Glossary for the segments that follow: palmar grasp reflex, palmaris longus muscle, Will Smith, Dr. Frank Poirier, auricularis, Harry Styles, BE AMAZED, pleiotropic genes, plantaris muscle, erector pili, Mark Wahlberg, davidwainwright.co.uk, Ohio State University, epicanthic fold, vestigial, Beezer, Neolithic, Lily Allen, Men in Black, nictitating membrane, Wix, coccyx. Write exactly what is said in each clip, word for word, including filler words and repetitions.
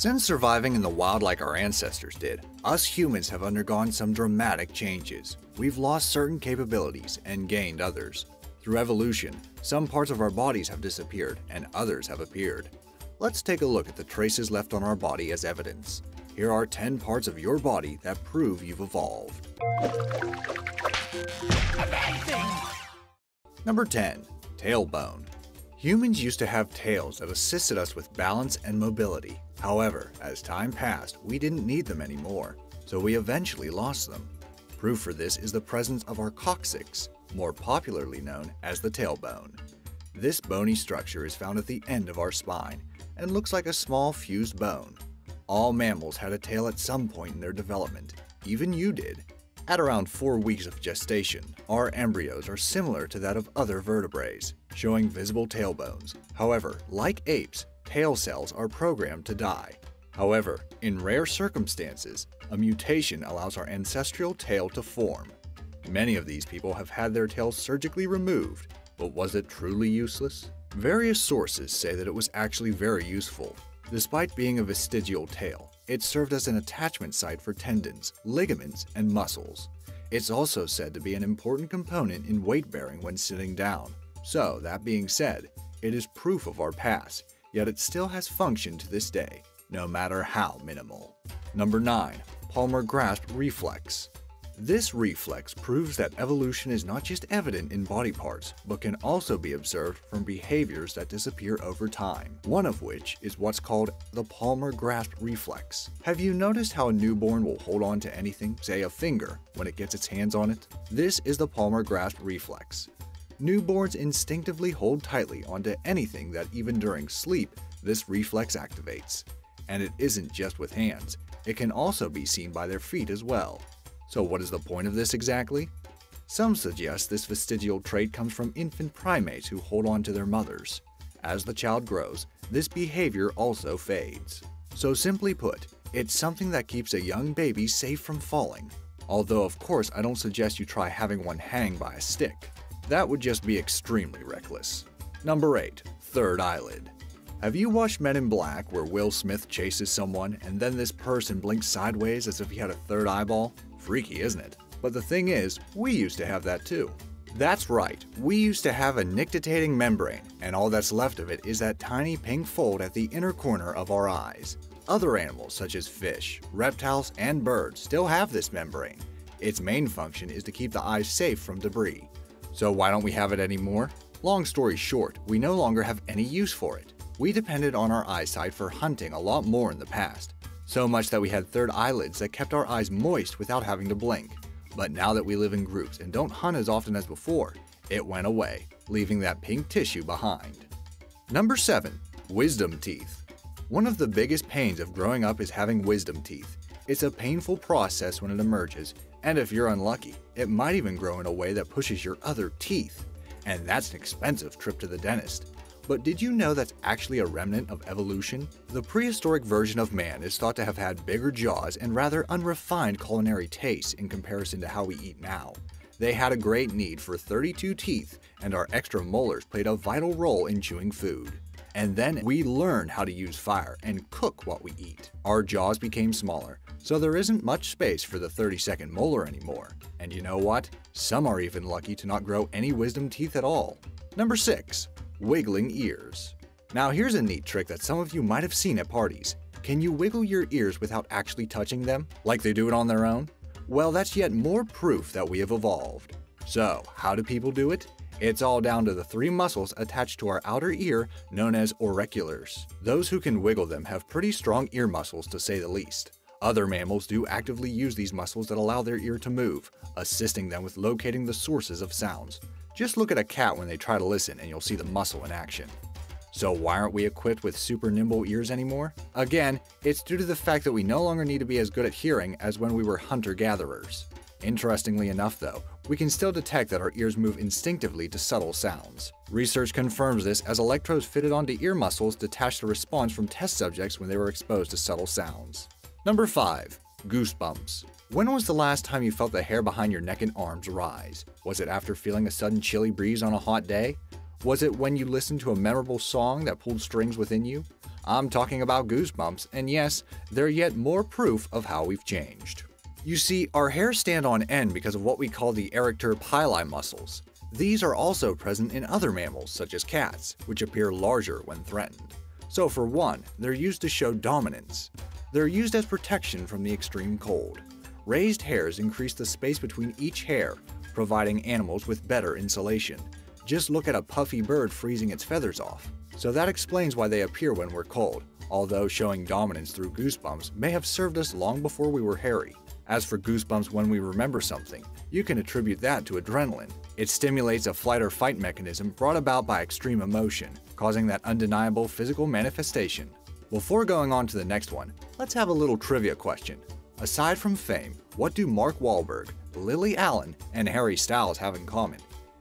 Since surviving in the wild like our ancestors did, us humans have undergone some dramatic changes. We've lost certain capabilities and gained others. Through evolution, some parts of our bodies have disappeared and others have appeared. Let's take a look at the traces left on our body as evidence. Here are ten parts of your body that prove you've evolved. Amazing! Number ten. Tailbone. Humans used to have tails that assisted us with balance and mobility. However, as time passed, we didn't need them anymore, so we eventually lost them. Proof for this is the presence of our coccyx, more popularly known as the tailbone. This bony structure is found at the end of our spine and looks like a small fused bone. All mammals had a tail at some point in their development, even you did. At around four weeks of gestation, our embryos are similar to that of other vertebrates, showing visible tailbones. However, like apes, tail cells are programmed to die. However, in rare circumstances, a mutation allows our ancestral tail to form. Many of these people have had their tail surgically removed, but was it truly useless? Various sources say that it was actually very useful. Despite being a vestigial tail, it served as an attachment site for tendons, ligaments, and muscles. It's also said to be an important component in weight bearing when sitting down. So, that being said, it is proof of our past, yet it still has function to this day, no matter how minimal. Number nine. Palmar grasp reflex. This reflex proves that evolution is not just evident in body parts, but can also be observed from behaviors that disappear over time, one of which is what's called the palmar grasp reflex. Have you noticed how a newborn will hold on to anything, say a finger, when it gets its hands on it? This is the palmar grasp reflex. Newborns instinctively hold tightly onto anything that even during sleep, this reflex activates. And it isn't just with hands, it can also be seen by their feet as well. So what is the point of this exactly? Some suggest this vestigial trait comes from infant primates who hold on to their mothers. As the child grows, this behavior also fades. So simply put, it's something that keeps a young baby safe from falling. Although of course I don't suggest you try having one hang by a stick. That would just be extremely reckless. Number eight. Third eyelid. Have you watched Men in Black where Will Smith chases someone and then this person blinks sideways as if he had a third eyeball? Freaky, isn't it? But the thing is, we used to have that too. That's right, we used to have a nictitating membrane, and all that's left of it is that tiny pink fold at the inner corner of our eyes. Other animals such as fish, reptiles, and birds still have this membrane. Its main function is to keep the eyes safe from debris. So why don't we have it anymore? Long story short, we no longer have any use for it. We depended on our eyesight for hunting a lot more in the past. So much that we had third eyelids that kept our eyes moist without having to blink. But now that we live in groups and don't hunt as often as before, it went away, leaving that pink tissue behind. Number seven. Wisdom teeth. One of the biggest pains of growing up is having wisdom teeth. It's a painful process when it emerges, and if you're unlucky, it might even grow in a way that pushes your other teeth. And that's an expensive trip to the dentist. But did you know that's actually a remnant of evolution? The prehistoric version of man is thought to have had bigger jaws and rather unrefined culinary tastes in comparison to how we eat now. They had a great need for thirty-two teeth, and our extra molars played a vital role in chewing food. And then we learned how to use fire and cook what we eat. Our jaws became smaller, so there isn't much space for the thirty-second molar anymore. And you know what? Some are even lucky to not grow any wisdom teeth at all. Number six. Wiggling ears. Now here's a neat trick that some of you might have seen at parties. Can you wiggle your ears without actually touching them, like they do it on their own? Well, that's yet more proof that we have evolved. So, how do people do it? It's all down to the three muscles attached to our outer ear known as auriculars. Those who can wiggle them have pretty strong ear muscles to say the least. Other mammals do actively use these muscles that allow their ear to move, assisting them with locating the sources of sounds. Just look at a cat when they try to listen and you'll see the muscle in action. So why aren't we equipped with super nimble ears anymore? Again, it's due to the fact that we no longer need to be as good at hearing as when we were hunter-gatherers. Interestingly enough though, we can still detect that our ears move instinctively to subtle sounds. Research confirms this as electrodes fitted onto ear muscles detached a response from test subjects when they were exposed to subtle sounds. Number five. Goosebumps. When was the last time you felt the hair behind your neck and arms rise? Was it after feeling a sudden chilly breeze on a hot day? Was it when you listened to a memorable song that pulled strings within you? I'm talking about goosebumps, and yes, they're yet more proof of how we've changed. You see, our hairs stand on end because of what we call the erector pili muscles. These are also present in other mammals, such as cats, which appear larger when threatened. So for one, they're used to show dominance. They're used as protection from the extreme cold. Raised hairs increase the space between each hair, providing animals with better insulation. Just look at a puffy bird freezing its feathers off. So that explains why they appear when we're cold, although showing dominance through goosebumps may have served us long before we were hairy. As for goosebumps when we remember something, you can attribute that to adrenaline. It stimulates a flight or fight mechanism brought about by extreme emotion, causing that undeniable physical manifestation. Before going on to the next one, let's have a little trivia question. Aside from fame, what do Mark Wahlberg, Lily Allen, and Harry Styles have in common?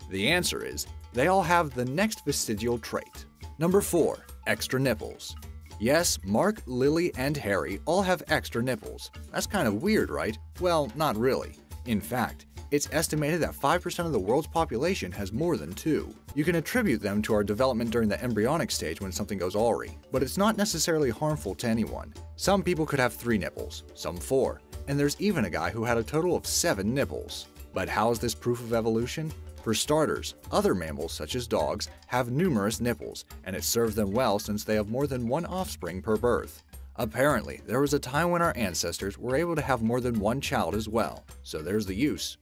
The answer is, they all have the next vestigial trait. Number four, extra nipples. Yes, Mark, Lily, and Harry all have extra nipples. That's kind of weird, right? Well, not really. In fact, it's estimated that five percent of the world's population has more than two. You can attribute them to our development during the embryonic stage when something goes awry, but it's not necessarily harmful to anyone. Some people could have three nipples, some four, and there's even a guy who had a total of seven nipples. But how is this proof of evolution? For starters, other mammals, such as dogs, have numerous nipples, and it serves them well since they have more than one offspring per birth. Apparently, there was a time when our ancestors were able to have more than one child as well, so there's the use.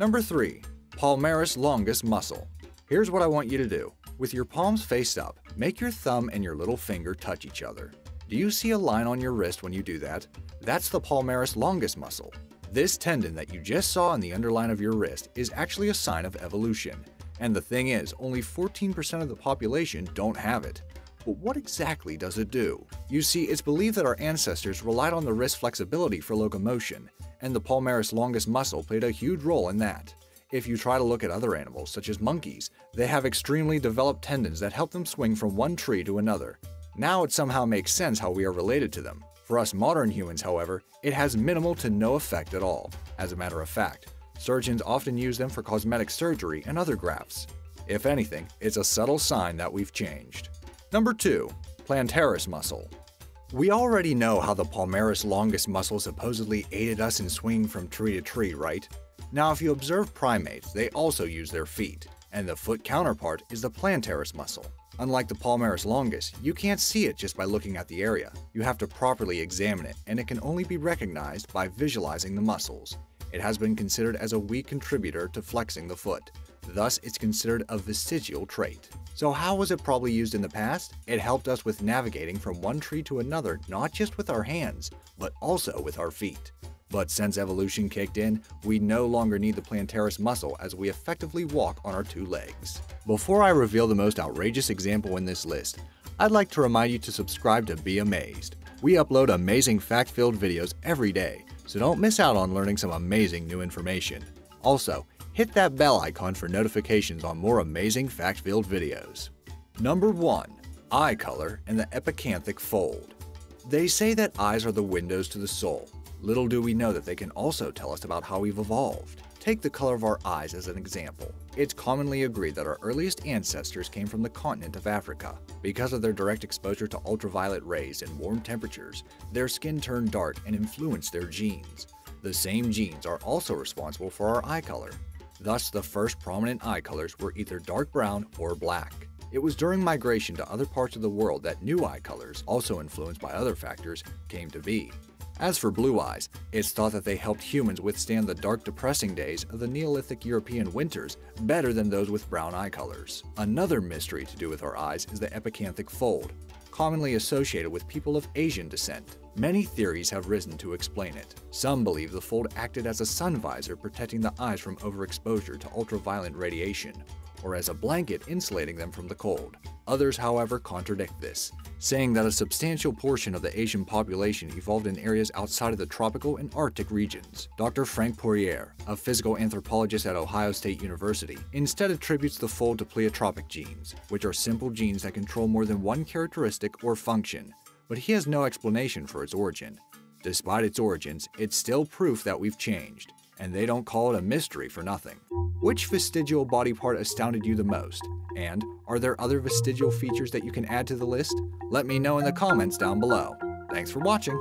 Number three. Palmaris longus muscle. Here's what I want you to do. With your palms faced up, make your thumb and your little finger touch each other. Do you see a line on your wrist when you do that? That's the palmaris longus muscle. This tendon that you just saw in the underline of your wrist is actually a sign of evolution. And the thing is, only fourteen percent of the population don't have it. But what exactly does it do? You see, it's believed that our ancestors relied on the wrist flexibility for locomotion, and the palmaris longus muscle played a huge role in that. If you try to look at other animals, such as monkeys, they have extremely developed tendons that help them swing from one tree to another. Now it somehow makes sense how we are related to them. For us modern humans, however, it has minimal to no effect at all. As a matter of fact, surgeons often use them for cosmetic surgery and other grafts. If anything, it's a subtle sign that we've changed. Number two. Plantaris muscle. We already know how the palmaris longus muscle supposedly aided us in swinging from tree to tree, right? Now if you observe primates, they also use their feet, and the foot counterpart is the plantaris muscle. Unlike the palmaris longus, you can't see it just by looking at the area. You have to properly examine it, and it can only be recognized by visualizing the muscles. It has been considered as a weak contributor to flexing the foot. Thus, it's considered a vestigial trait. So how was it probably used in the past? It helped us with navigating from one tree to another, not just with our hands, but also with our feet. But since evolution kicked in, we no longer need the plantaris muscle as we effectively walk on our two legs. Before I reveal the most outrageous example in this list, I'd like to remind you to subscribe to Be Amazed. We upload amazing fact-filled videos every day, so don't miss out on learning some amazing new information. Also, hit that bell icon for notifications on more amazing fact-filled videos. Number one. Eye color and the epicanthic fold. They say that eyes are the windows to the soul. Little do we know that they can also tell us about how we've evolved. Take the color of our eyes as an example. It's commonly agreed that our earliest ancestors came from the continent of Africa. Because of their direct exposure to ultraviolet rays and warm temperatures, their skin turned dark and influenced their genes. The same genes are also responsible for our eye color. Thus, the first prominent eye colors were either dark brown or black. It was during migration to other parts of the world that new eye colors, also influenced by other factors, came to be. As for blue eyes, it's thought that they helped humans withstand the dark, depressing days of the Neolithic European winters better than those with brown eye colors. Another mystery to do with our eyes is the epicanthic fold, commonly associated with people of Asian descent. Many theories have risen to explain it. Some believe the fold acted as a sun visor protecting the eyes from overexposure to ultraviolet radiation, or as a blanket insulating them from the cold. Others, however, contradict this, saying that a substantial portion of the Asian population evolved in areas outside of the tropical and Arctic regions. Doctor Frank Poirier, a physical anthropologist at Ohio State University, instead attributes the fold to pleiotropic genes, which are simple genes that control more than one characteristic or function, but he has no explanation for its origin. Despite its origins, it's still proof that we've changed, and they don't call it a mystery for nothing. Which vestigial body part astounded you the most? And are there other vestigial features that you can add to the list? Let me know in the comments down below. Thanks for watching.